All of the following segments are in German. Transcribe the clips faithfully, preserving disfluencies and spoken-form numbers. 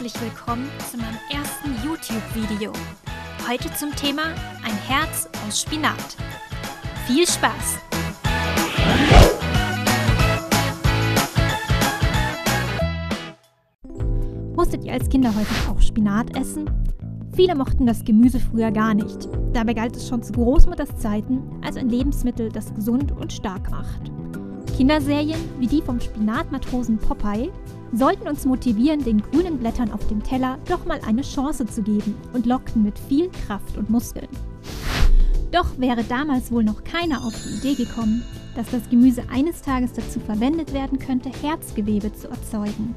herzlich willkommen zu meinem ersten YouTube-Video. Heute zum Thema ein Herz aus Spinat. Viel Spaß! Musstet ihr als Kinder häufig auch Spinat essen? Viele mochten das Gemüse früher gar nicht. Dabei galt es schon zu Großmutters Zeiten als ein Lebensmittel, das gesund und stark macht. Kinderserien wie die vom Spinatmatrosen Popeye sollten uns motivieren, den grünen Blättern auf dem Teller doch mal eine Chance zu geben und lockten mit viel Kraft und Muskeln. Doch wäre damals wohl noch keiner auf die Idee gekommen, dass das Gemüse eines Tages dazu verwendet werden könnte, Herzgewebe zu erzeugen.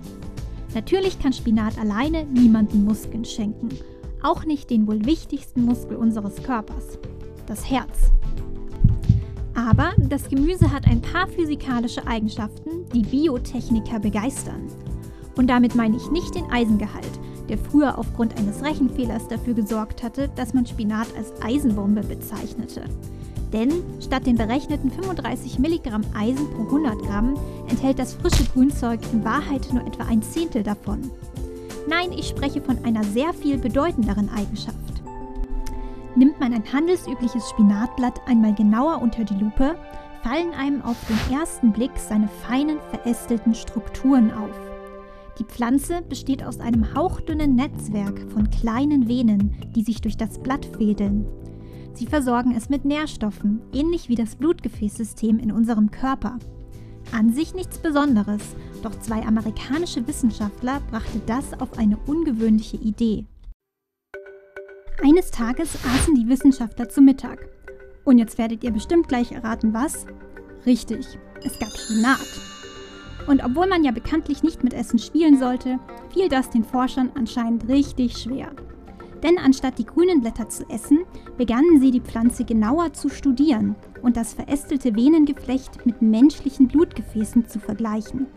Natürlich kann Spinat alleine niemandem Muskeln schenken, auch nicht den wohl wichtigsten Muskel unseres Körpers, das Herz. Aber das Gemüse hat ein paar physikalische Eigenschaften, die Biotechniker begeistern. Und damit meine ich nicht den Eisengehalt, der früher aufgrund eines Rechenfehlers dafür gesorgt hatte, dass man Spinat als Eisenbombe bezeichnete. Denn statt den berechneten fünfunddreißig Milligramm Eisen pro hundert Gramm enthält das frische Grünzeug in Wahrheit nur etwa ein Zehntel davon. Nein, ich spreche von einer sehr viel bedeutenderen Eigenschaft. Nimmt man ein handelsübliches Spinatblatt einmal genauer unter die Lupe, fallen einem auf den ersten Blick seine feinen, verästelten Strukturen auf. Die Pflanze besteht aus einem hauchdünnen Netzwerk von kleinen Venen, die sich durch das Blatt fädeln. Sie versorgen es mit Nährstoffen, ähnlich wie das Blutgefäßsystem in unserem Körper. An sich nichts Besonderes, doch zwei amerikanische Wissenschaftler brachten das auf eine ungewöhnliche Idee. Eines Tages aßen die Wissenschaftler zu Mittag. Und jetzt werdet ihr bestimmt gleich erraten, was? Richtig, es gab Spinat. Und obwohl man ja bekanntlich nicht mit Essen spielen sollte, fiel das den Forschern anscheinend richtig schwer. Denn anstatt die grünen Blätter zu essen, begannen sie die Pflanze genauer zu studieren und das verästelte Venengeflecht mit menschlichen Blutgefäßen zu vergleichen.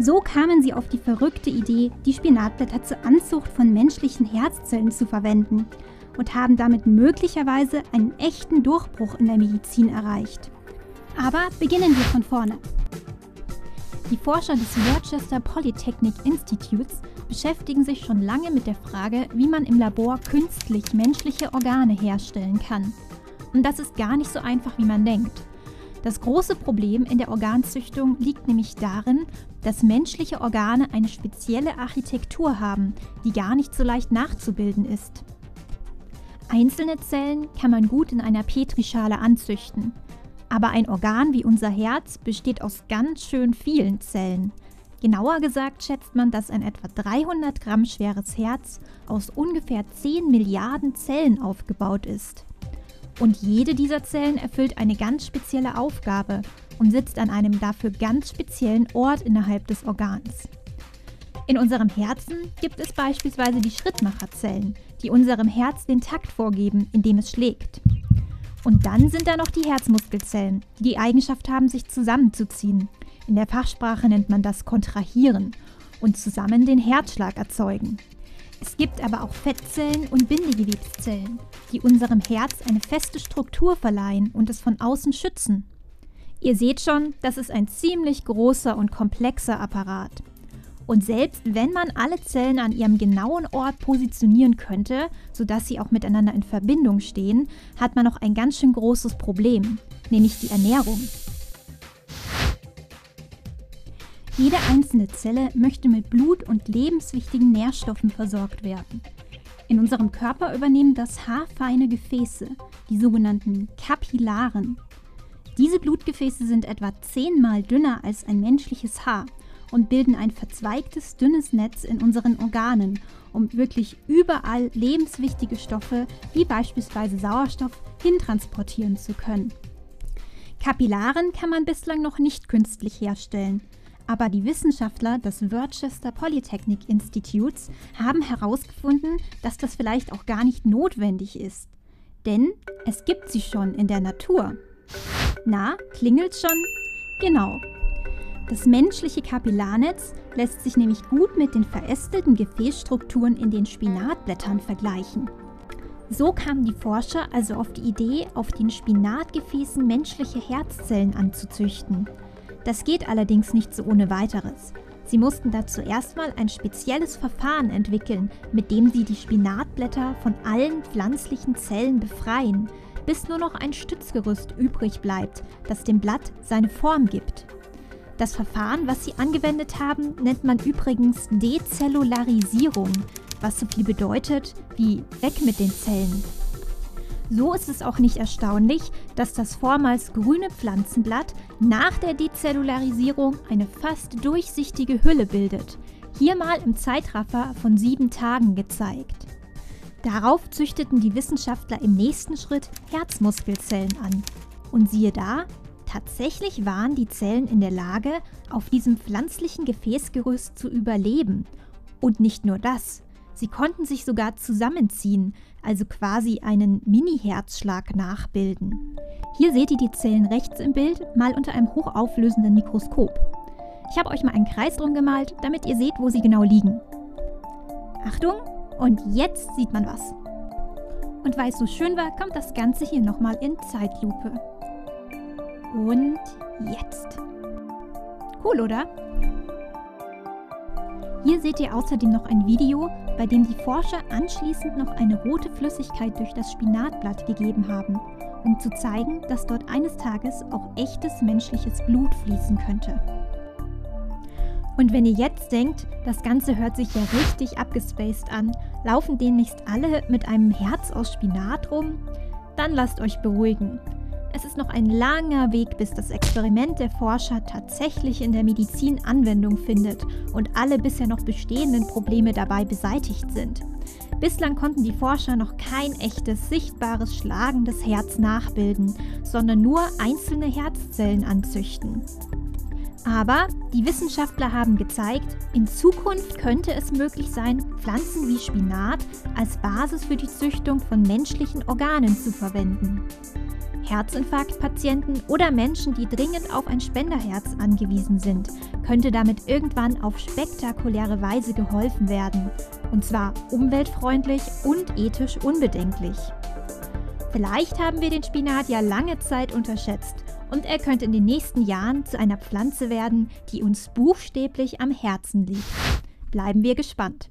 So kamen sie auf die verrückte Idee, die Spinatblätter zur Anzucht von menschlichen Herzzellen zu verwenden und haben damit möglicherweise einen echten Durchbruch in der Medizin erreicht. Aber beginnen wir von vorne. Die Forscher des Worcester Polytechnic Institutes beschäftigen sich schon lange mit der Frage, wie man im Labor künstlich menschliche Organe herstellen kann. Und das ist gar nicht so einfach, wie man denkt. Das große Problem in der Organzüchtung liegt nämlich darin, dass menschliche Organe eine spezielle Architektur haben, die gar nicht so leicht nachzubilden ist. Einzelne Zellen kann man gut in einer Petrischale anzüchten. Aber ein Organ wie unser Herz besteht aus ganz schön vielen Zellen. Genauer gesagt schätzt man, dass ein etwa dreihundert Gramm schweres Herz aus ungefähr zehn Milliarden Zellen aufgebaut ist. Und jede dieser Zellen erfüllt eine ganz spezielle Aufgabe und sitzt an einem dafür ganz speziellen Ort innerhalb des Organs. In unserem Herzen gibt es beispielsweise die Schrittmacherzellen, die unserem Herz den Takt vorgeben, indem es schlägt. Und dann sind da noch die Herzmuskelzellen, die die Eigenschaft haben, sich zusammenzuziehen. In der Fachsprache nennt man das Kontrahieren und zusammen den Herzschlag erzeugen. Es gibt aber auch Fettzellen und Bindegewebszellen, die unserem Herz eine feste Struktur verleihen und es von außen schützen. Ihr seht schon, das ist ein ziemlich großer und komplexer Apparat. Und selbst wenn man alle Zellen an ihrem genauen Ort positionieren könnte, sodass sie auch miteinander in Verbindung stehen, hat man noch ein ganz schön großes Problem, nämlich die Ernährung. Jede einzelne Zelle möchte mit Blut und lebenswichtigen Nährstoffen versorgt werden. In unserem Körper übernehmen das haarfeine Gefäße, die sogenannten Kapillaren. Diese Blutgefäße sind etwa zehnmal dünner als ein menschliches Haar und bilden ein verzweigtes, dünnes Netz in unseren Organen, um wirklich überall lebenswichtige Stoffe wie beispielsweise Sauerstoff hintransportieren zu können. Kapillaren kann man bislang noch nicht künstlich herstellen. Aber die Wissenschaftler des Worcester Polytechnic Institutes haben herausgefunden, dass das vielleicht auch gar nicht notwendig ist. Denn es gibt sie schon in der Natur. Na, klingelt's schon? Genau. Das menschliche Kapillarnetz lässt sich nämlich gut mit den verästelten Gefäßstrukturen in den Spinatblättern vergleichen. So kamen die Forscher also auf die Idee, auf den Spinatgefäßen menschliche Herzzellen anzuzüchten. Das geht allerdings nicht so ohne weiteres. Sie mussten dazu erstmal ein spezielles Verfahren entwickeln, mit dem sie die Spinatblätter von allen pflanzlichen Zellen befreien, bis nur noch ein Stützgerüst übrig bleibt, das dem Blatt seine Form gibt. Das Verfahren, was sie angewendet haben, nennt man übrigens Dezellularisierung, was so viel bedeutet wie weg mit den Zellen. So ist es auch nicht erstaunlich, dass das vormals grüne Pflanzenblatt nach der Dezellularisierung eine fast durchsichtige Hülle bildet, hier mal im Zeitraffer von sieben Tagen gezeigt. Darauf züchteten die Wissenschaftler im nächsten Schritt Herzmuskelzellen an. Und siehe da, tatsächlich waren die Zellen in der Lage, auf diesem pflanzlichen Gefäßgerüst zu überleben. Und nicht nur das. Sie konnten sich sogar zusammenziehen, also quasi einen Mini-Herzschlag nachbilden. Hier seht ihr die Zellen rechts im Bild, mal unter einem hochauflösenden Mikroskop. Ich habe euch mal einen Kreis drum gemalt, damit ihr seht, wo sie genau liegen. Achtung! Und jetzt sieht man was. Und weil es so schön war, kommt das Ganze hier nochmal in Zeitlupe. Und jetzt. Cool, oder? Hier seht ihr außerdem noch ein Video, bei dem die Forscher anschließend noch eine rote Flüssigkeit durch das Spinatblatt gegeben haben, um zu zeigen, dass dort eines Tages auch echtes menschliches Blut fließen könnte. Und wenn ihr jetzt denkt, das Ganze hört sich ja richtig abgespaced an, laufen demnächst alle mit einem Herz aus Spinat rum? Dann lasst euch beruhigen. Es ist noch ein langer Weg, bis das Experiment der Forscher tatsächlich in der Medizin Anwendung findet und alle bisher noch bestehenden Probleme dabei beseitigt sind. Bislang konnten die Forscher noch kein echtes, sichtbares, schlagendes Herz nachbilden, sondern nur einzelne Herzzellen anzüchten. Aber die Wissenschaftler haben gezeigt, in Zukunft könnte es möglich sein, Pflanzen wie Spinat als Basis für die Züchtung von menschlichen Organen zu verwenden. Herzinfarktpatienten oder Menschen, die dringend auf ein Spenderherz angewiesen sind, könnte damit irgendwann auf spektakuläre Weise geholfen werden. Und zwar umweltfreundlich und ethisch unbedenklich. Vielleicht haben wir den Spinat ja lange Zeit unterschätzt und er könnte in den nächsten Jahren zu einer Pflanze werden, die uns buchstäblich am Herzen liegt. Bleiben wir gespannt.